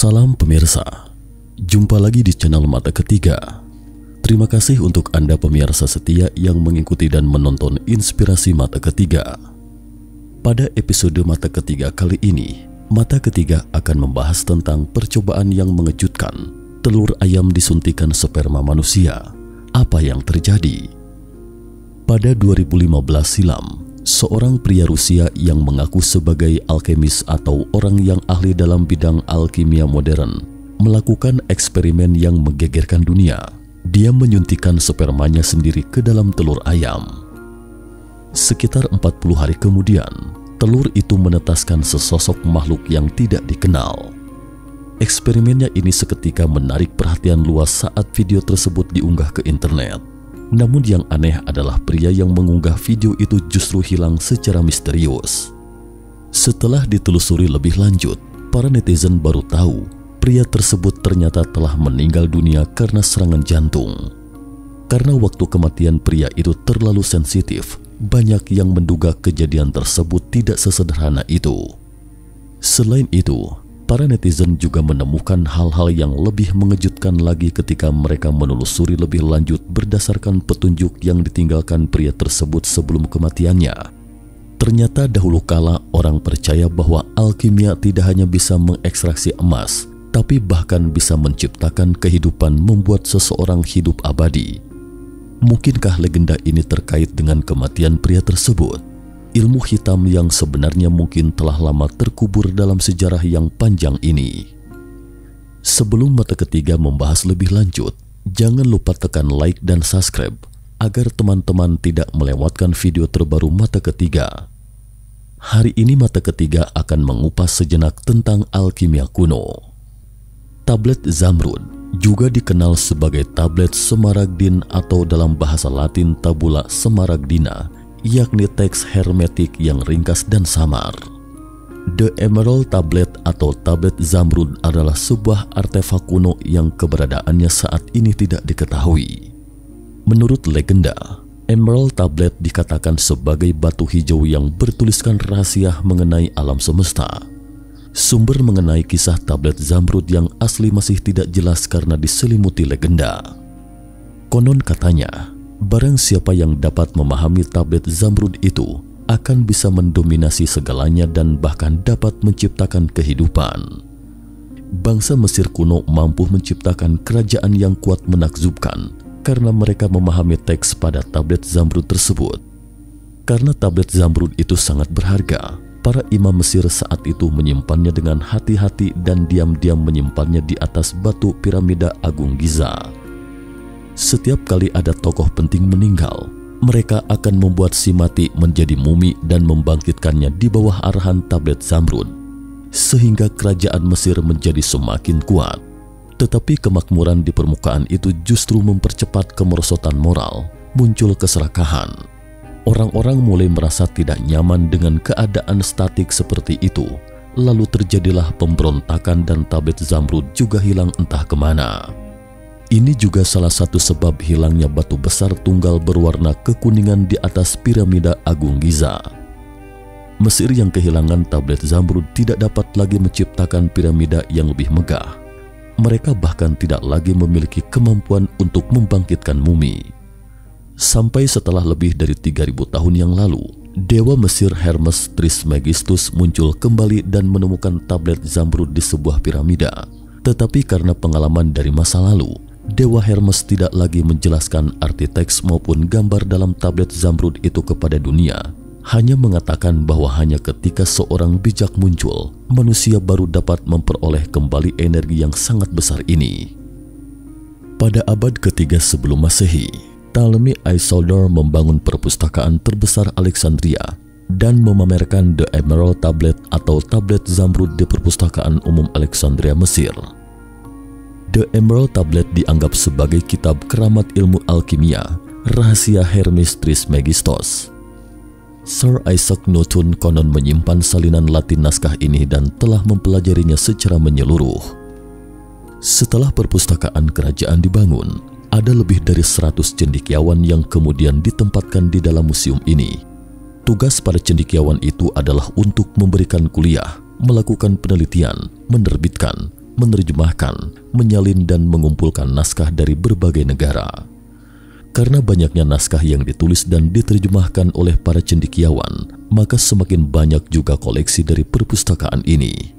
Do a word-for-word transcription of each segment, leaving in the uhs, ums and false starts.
Salam pemirsa, jumpa lagi di channel Mata Ketiga. Terima kasih untuk Anda pemirsa setia yang mengikuti dan menonton inspirasi Mata Ketiga. Pada episode Mata Ketiga kali ini, Mata Ketiga akan membahas tentang percobaan yang mengejutkan. Telur ayam disuntikan sperma manusia. Apa yang terjadi? Pada dua ribu lima belas silam, seorang pria Rusia yang mengaku sebagai alkemis atau orang yang ahli dalam bidang alkimia modern melakukan eksperimen yang menggegerkan dunia. Dia menyuntikkan spermanya sendiri ke dalam telur ayam. Sekitar empat puluh hari kemudian, telur itu menetaskan sesosok makhluk yang tidak dikenal. Eksperimennya ini seketika menarik perhatian luas saat video tersebut diunggah ke internet. Namun yang aneh adalah pria yang mengunggah video itu justru hilang secara misterius. Setelah ditelusuri lebih lanjut, para netizen baru tahu pria tersebut ternyata telah meninggal dunia karena serangan jantung. Karena waktu kematian pria itu terlalu sensitif, banyak yang menduga kejadian tersebut tidak sesederhana itu. Selain itu, para netizen juga menemukan hal-hal yang lebih mengejutkan lagi ketika mereka menelusuri lebih lanjut berdasarkan petunjuk yang ditinggalkan pria tersebut sebelum kematiannya. Ternyata dahulu kala orang percaya bahwa alkimia tidak hanya bisa mengekstraksi emas, tapi bahkan bisa menciptakan kehidupan membuat seseorang hidup abadi. Mungkinkah legenda ini terkait dengan kematian pria tersebut? Ilmu hitam yang sebenarnya mungkin telah lama terkubur dalam sejarah yang panjang ini. Sebelum Mata Ketiga membahas lebih lanjut, jangan lupa tekan like dan subscribe agar teman-teman tidak melewatkan video terbaru Mata Ketiga. Hari ini Mata Ketiga akan mengupas sejenak tentang alkimia kuno. Tablet Zamrud juga dikenal sebagai tablet semaragdin atau dalam bahasa Latin tabula semaragdina, yakni teks hermetik yang ringkas dan samar. The Emerald Tablet atau Tablet Zamrud adalah sebuah artefak kuno yang keberadaannya saat ini tidak diketahui. Menurut legenda, Emerald Tablet dikatakan sebagai batu hijau yang bertuliskan rahasia mengenai alam semesta. Sumber mengenai kisah Tablet Zamrud yang asli masih tidak jelas karena diselimuti legenda. Konon katanya, barang siapa yang dapat memahami tablet Zamrud itu akan bisa mendominasi segalanya dan bahkan dapat menciptakan kehidupan. Bangsa Mesir kuno mampu menciptakan kerajaan yang kuat menakjubkan karena mereka memahami teks pada tablet Zamrud tersebut. Karena tablet Zamrud itu sangat berharga, para imam Mesir saat itu menyimpannya dengan hati-hati dan diam-diam menyimpannya di atas batu piramida Agung Giza. Setiap kali ada tokoh penting meninggal, mereka akan membuat si mati menjadi mumi dan membangkitkannya di bawah arahan tablet Zamrud, sehingga kerajaan Mesir menjadi semakin kuat. Tetapi kemakmuran di permukaan itu justru mempercepat kemerosotan moral, muncul keserakahan. Orang-orang mulai merasa tidak nyaman dengan keadaan statik seperti itu, lalu terjadilah pemberontakan dan tablet Zamrud juga hilang entah kemana. Ini juga salah satu sebab hilangnya batu besar tunggal berwarna kekuningan di atas piramida Agung Giza. Mesir yang kehilangan tablet Zamrud tidak dapat lagi menciptakan piramida yang lebih megah. Mereka bahkan tidak lagi memiliki kemampuan untuk membangkitkan mumi. Sampai setelah lebih dari tiga ribu tahun yang lalu, Dewa Mesir Hermes Trismegistus muncul kembali dan menemukan tablet Zamrud di sebuah piramida. Tetapi karena pengalaman dari masa lalu, Dewa Hermes tidak lagi menjelaskan arti teks maupun gambar dalam tablet Zamrud itu kepada dunia. Hanya mengatakan bahwa hanya ketika seorang bijak muncul, manusia baru dapat memperoleh kembali energi yang sangat besar ini. Pada abad ketiga sebelum Masehi, Ptolemy Isolder membangun perpustakaan terbesar Alexandria dan memamerkan The Emerald Tablet atau Tablet Zamrud di perpustakaan umum Alexandria, Mesir. The Emerald Tablet dianggap sebagai kitab keramat ilmu alkimia, rahasia Hermes Trismegistus. Sir Isaac Newton konon menyimpan salinan Latin naskah ini dan telah mempelajarinya secara menyeluruh. Setelah perpustakaan kerajaan dibangun, ada lebih dari seratus cendekiawan yang kemudian ditempatkan di dalam museum ini. Tugas para cendekiawan itu adalah untuk memberikan kuliah, melakukan penelitian, menerbitkan, menerjemahkan, menyalin dan mengumpulkan naskah dari berbagai negara. Karena banyaknya naskah yang ditulis dan diterjemahkan oleh para cendekiawan, maka semakin banyak juga koleksi dari perpustakaan ini.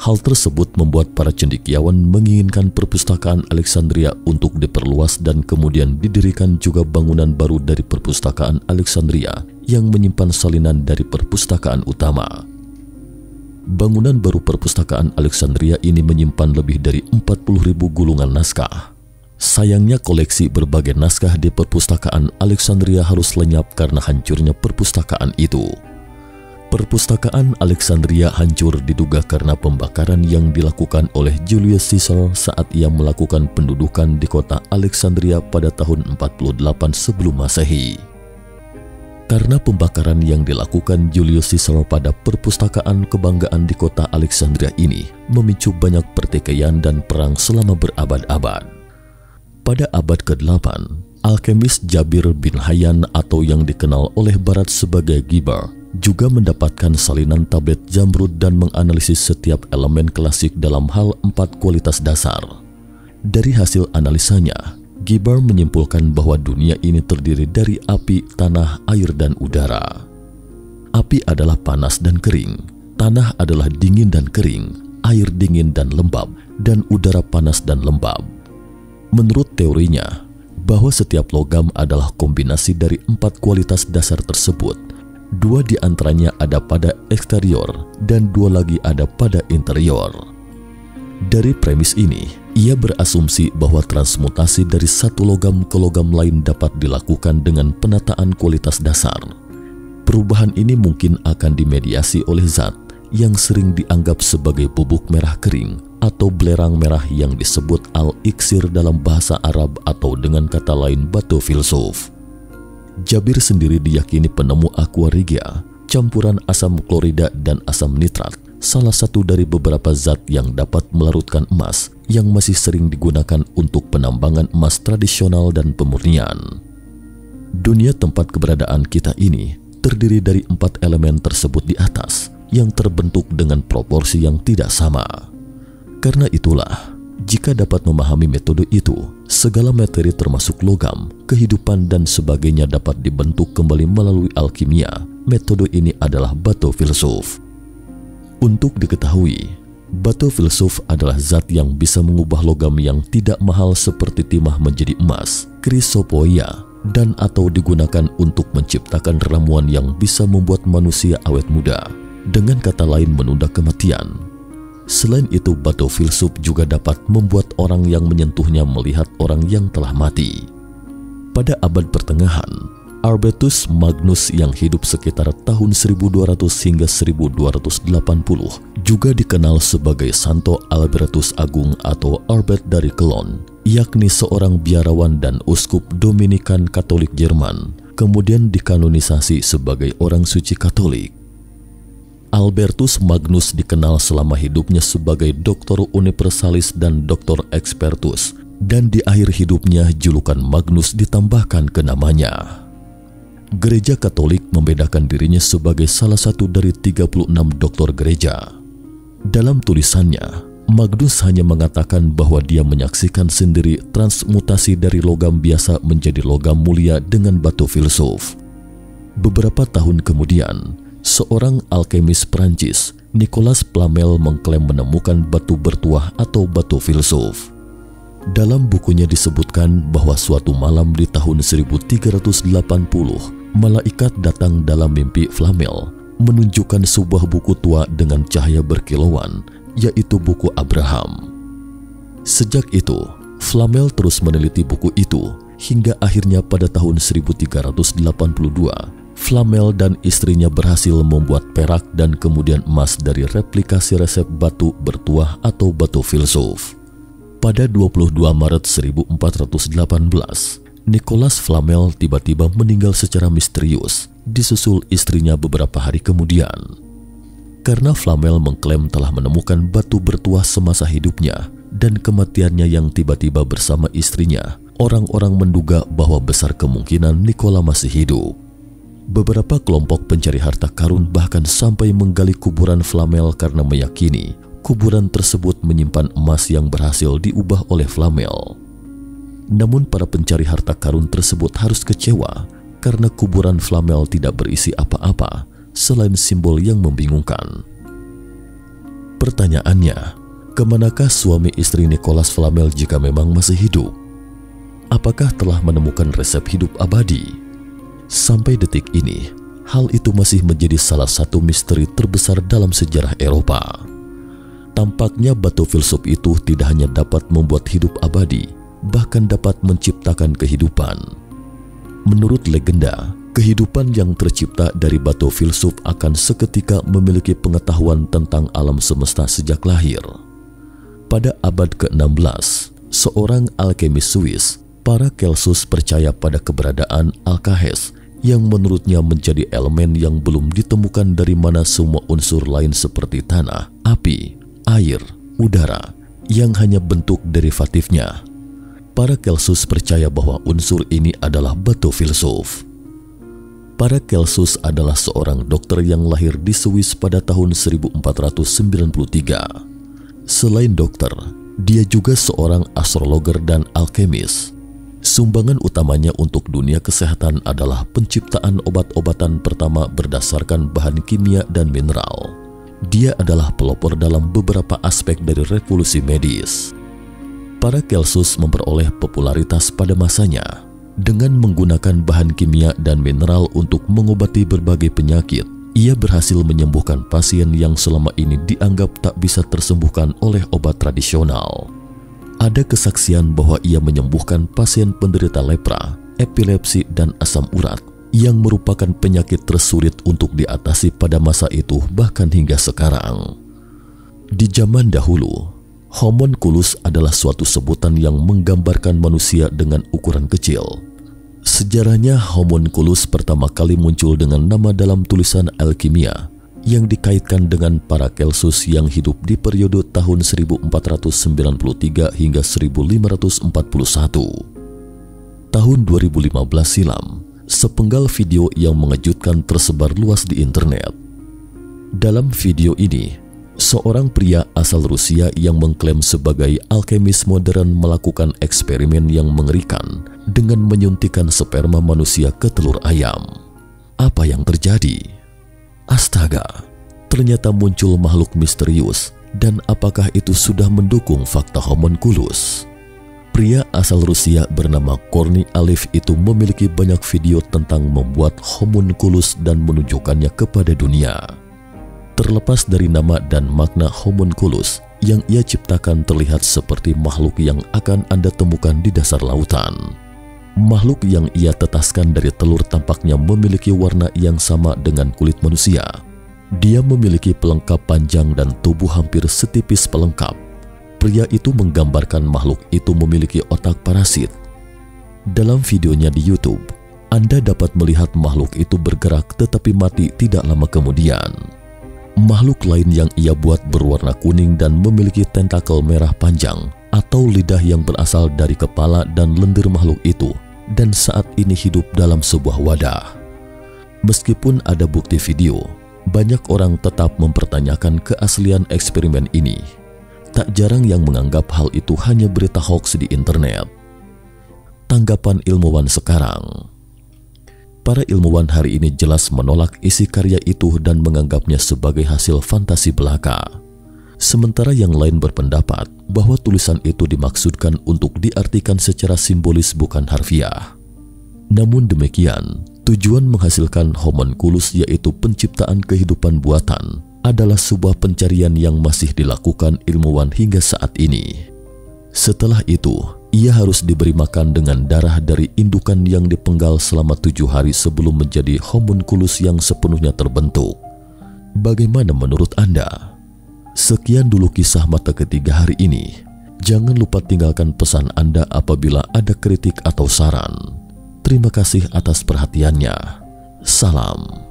Hal tersebut membuat para cendekiawan menginginkan perpustakaan Alexandria untuk diperluas dan kemudian didirikan juga bangunan baru dari perpustakaan Alexandria yang menyimpan salinan dari perpustakaan utama. Bangunan baru perpustakaan Alexandria ini menyimpan lebih dari empat puluh ribu gulungan naskah. Sayangnya koleksi berbagai naskah di perpustakaan Alexandria harus lenyap karena hancurnya perpustakaan itu. Perpustakaan Alexandria hancur diduga karena pembakaran yang dilakukan oleh Julius Caesar saat ia melakukan pendudukan di kota Alexandria pada tahun empat puluh delapan sebelum Masehi. Karena pembakaran yang dilakukan Julius Caesar pada perpustakaan kebanggaan di kota Alexandria ini memicu banyak pertikaian dan perang selama berabad-abad. Pada abad kedelapan, alkemis Jabir bin Hayyan atau yang dikenal oleh Barat sebagai Gibber juga mendapatkan salinan tablet Zamrud dan menganalisis setiap elemen klasik dalam hal empat kualitas dasar. Dari hasil analisanya, Gibber menyimpulkan bahwa dunia ini terdiri dari api, tanah, air, dan udara. Api adalah panas dan kering, tanah adalah dingin dan kering, air dingin dan lembab, dan udara panas dan lembab. Menurut teorinya, bahwa setiap logam adalah kombinasi dari empat kualitas dasar tersebut. Dua di antaranya ada pada eksterior dan dua lagi ada pada interior. Dari premis ini, ia berasumsi bahwa transmutasi dari satu logam ke logam lain dapat dilakukan dengan penataan kualitas dasar. Perubahan ini mungkin akan dimediasi oleh zat yang sering dianggap sebagai bubuk merah kering atau belerang merah yang disebut al-iksir dalam bahasa Arab atau dengan kata lain batu filsuf. Jabir sendiri diyakini penemu aqua regia, campuran asam klorida dan asam nitrat, salah satu dari beberapa zat yang dapat melarutkan emas yang masih sering digunakan untuk penambangan emas tradisional dan pemurnian. Dunia tempat keberadaan kita ini terdiri dari empat elemen tersebut di atas yang terbentuk dengan proporsi yang tidak sama. Karena itulah, jika dapat memahami metode itu, segala materi termasuk logam, kehidupan dan sebagainya dapat dibentuk kembali melalui alkimia. Metode ini adalah batu filsuf. Untuk diketahui, batu filsuf adalah zat yang bisa mengubah logam yang tidak mahal seperti timah menjadi emas, krisopoia, dan atau digunakan untuk menciptakan ramuan yang bisa membuat manusia awet muda, dengan kata lain menunda kematian. Selain itu, batu filsuf juga dapat membuat orang yang menyentuhnya melihat orang yang telah mati. Pada abad pertengahan, Albertus Magnus yang hidup sekitar tahun seribu dua ratus hingga seribu dua ratus delapan puluh juga dikenal sebagai Santo Albertus Agung atau Albert dari Kelon, yakni seorang biarawan dan uskup Dominikan Katolik Jerman, kemudian dikanonisasi sebagai orang suci Katolik. Albertus Magnus dikenal selama hidupnya sebagai Doktor Universalis dan Doktor Expertus, dan di akhir hidupnya julukan Magnus ditambahkan ke namanya. Gereja Katolik membedakan dirinya sebagai salah satu dari tiga puluh enam doktor gereja. Dalam tulisannya, Magnus hanya mengatakan bahwa dia menyaksikan sendiri transmutasi dari logam biasa menjadi logam mulia dengan batu filsuf. Beberapa tahun kemudian, seorang alkemis Prancis, Nicolas Flamel, mengklaim menemukan batu bertuah atau batu filsuf. Dalam bukunya disebutkan bahwa suatu malam di tahun seribu tiga ratus delapan puluh, malaikat datang dalam mimpi Flamel, menunjukkan sebuah buku tua dengan cahaya berkilauan, yaitu buku Abraham. Sejak itu, Flamel terus meneliti buku itu, hingga akhirnya pada tahun seribu tiga ratus delapan puluh dua, Flamel dan istrinya berhasil membuat perak dan kemudian emas dari replikasi resep batu bertuah atau batu filsuf. Pada dua puluh dua Maret seribu empat ratus delapan belas, Nicolas Flamel tiba-tiba meninggal secara misterius, disusul istrinya beberapa hari kemudian. Karena Flamel mengklaim telah menemukan batu bertuah semasa hidupnya dan kematiannya yang tiba-tiba bersama istrinya, orang-orang menduga bahwa besar kemungkinan Nicolas masih hidup. Beberapa kelompok pencari harta karun bahkan sampai menggali kuburan Flamel karena meyakini Kuburan tersebut menyimpan emas yang berhasil diubah oleh Flamel. Namun para pencari harta karun tersebut harus kecewa karena kuburan Flamel tidak berisi apa-apa selain simbol yang membingungkan. Pertanyaannya, kemanakah suami istri Nicolas Flamel jika memang masih hidup? Apakah telah menemukan resep hidup abadi? Sampai detik ini, hal itu masih menjadi salah satu misteri terbesar dalam sejarah Eropa. Tampaknya batu filsuf itu tidak hanya dapat membuat hidup abadi, bahkan dapat menciptakan kehidupan. Menurut legenda, kehidupan yang tercipta dari batu filsuf akan seketika memiliki pengetahuan tentang alam semesta sejak lahir. Pada abad ke enam belas, seorang alkemis Swiss, Paracelsus, percaya pada keberadaan Alkahes yang menurutnya menjadi elemen yang belum ditemukan dari mana semua unsur lain seperti tanah, api, air, udara, yang hanya bentuk derivatifnya. Paracelsus percaya bahwa unsur ini adalah batu filsuf. Paracelsus adalah seorang dokter yang lahir di Swiss pada tahun seribu empat ratus sembilan puluh tiga. Selain dokter, dia juga seorang astrologer dan alkemis. Sumbangan utamanya untuk dunia kesehatan adalah penciptaan obat-obatan pertama berdasarkan bahan kimia dan mineral. Dia adalah pelopor dalam beberapa aspek dari revolusi medis. Paracelsus memperoleh popularitas pada masanya dengan menggunakan bahan kimia dan mineral untuk mengobati berbagai penyakit. Ia berhasil menyembuhkan pasien yang selama ini dianggap tak bisa tersembuhkan oleh obat tradisional. Ada kesaksian bahwa ia menyembuhkan pasien penderita lepra, epilepsi, dan asam urat, yang merupakan penyakit tersulit untuk diatasi pada masa itu bahkan hingga sekarang. Di zaman dahulu, homunculus adalah suatu sebutan yang menggambarkan manusia dengan ukuran kecil. Sejarahnya, homunculus pertama kali muncul dengan nama dalam tulisan alkimia yang dikaitkan dengan Paracelsus yang hidup di periode tahun seribu empat ratus sembilan puluh tiga hingga seribu lima ratus empat puluh satu. Tahun dua ribu lima belas silam, sepenggal video yang mengejutkan tersebar luas di internet. Dalam video ini, seorang pria asal Rusia yang mengklaim sebagai alkemis modern melakukan eksperimen yang mengerikan dengan menyuntikkan sperma manusia ke telur ayam. Apa yang terjadi? Astaga, ternyata muncul makhluk misterius, dan apakah itu sudah mendukung fakta homunculus? Pria asal Rusia bernama Korni Alif itu memiliki banyak video tentang membuat homunculus dan menunjukkannya kepada dunia. Terlepas dari nama dan makna homunculus yang ia ciptakan terlihat seperti makhluk yang akan Anda temukan di dasar lautan. Makhluk yang ia tetaskan dari telur tampaknya memiliki warna yang sama dengan kulit manusia. Dia memiliki pelengkap panjang dan tubuh hampir setipis pelengkap. Pria itu menggambarkan makhluk itu memiliki otak parasit. Dalam videonya di YouTube, Anda dapat melihat makhluk itu bergerak tetapi mati tidak lama kemudian. Makhluk lain yang ia buat berwarna kuning dan memiliki tentakel merah panjang atau lidah yang berasal dari kepala dan lendir makhluk itu, dan saat ini hidup dalam sebuah wadah. Meskipun ada bukti video, banyak orang tetap mempertanyakan keaslian eksperimen ini. Tak jarang yang menganggap hal itu hanya berita hoax di internet. Tanggapan ilmuwan sekarang. Para ilmuwan hari ini jelas menolak isi karya itu dan menganggapnya sebagai hasil fantasi belaka. Sementara yang lain berpendapat bahwa tulisan itu dimaksudkan untuk diartikan secara simbolis bukan harfiah. Namun demikian, tujuan menghasilkan homunculus yaitu penciptaan kehidupan buatan adalah sebuah pencarian yang masih dilakukan ilmuwan hingga saat ini. Setelah itu, ia harus diberi makan dengan darah dari indukan yang dipenggal selama tujuh hari sebelum menjadi homunculus yang sepenuhnya terbentuk. Bagaimana menurut Anda? Sekian dulu kisah Mata Ketiga hari ini. Jangan lupa tinggalkan pesan Anda apabila ada kritik atau saran. Terima kasih atas perhatiannya. Salam.